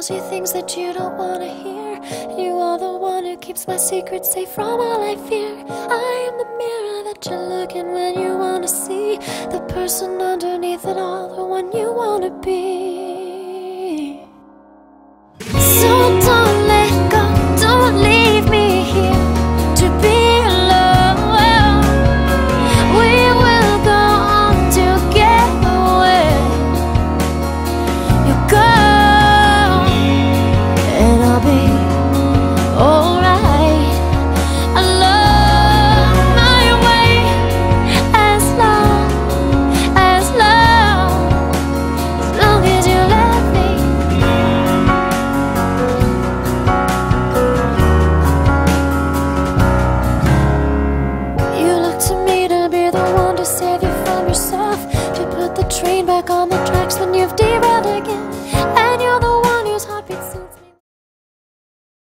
tells you things that you don't want to hear. You are the one who keeps my secrets safe from all I fear. I am the mirror that you look in when you want to see the person underneath it all, the one you want to be.